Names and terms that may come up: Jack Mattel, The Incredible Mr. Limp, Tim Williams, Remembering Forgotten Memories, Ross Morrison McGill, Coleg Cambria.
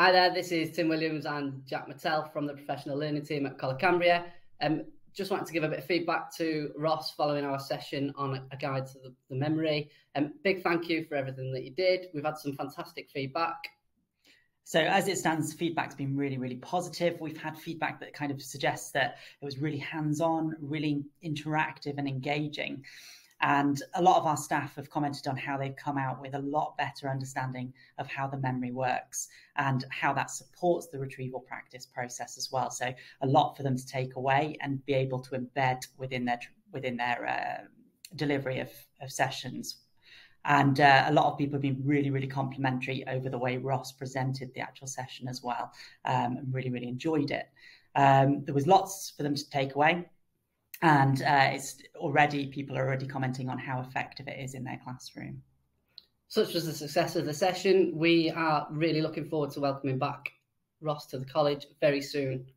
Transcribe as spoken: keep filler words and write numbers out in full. Hi there, this is Tim Williams and Jack Mattel from the Professional Learning Team at Coleg Cambria. Um, just wanted to give a bit of feedback to Ross following our session on a guide to the, the memory. Um, big thank you for everything that you did. We've had some fantastic feedback. So as it stands, feedback's been really, really positive. We've had feedback that kind of suggests that it was really hands-on, really interactive and engaging. And a lot of our staff have commented on how they've come out with a lot better understanding of how the memory works and how that supports the retrieval practice process as well. So a lot for them to take away and be able to embed within their within their uh, delivery of, of sessions. And uh, a lot of people have been really, really complimentary over the way Ross presented the actual session as well, um, and really, really enjoyed it. Um, there was lots for them to take away. And uh, it's already, people are already commenting on how effective it is in their classroom. Such was the success of the session. We are really looking forward to welcoming back Ross to the college very soon.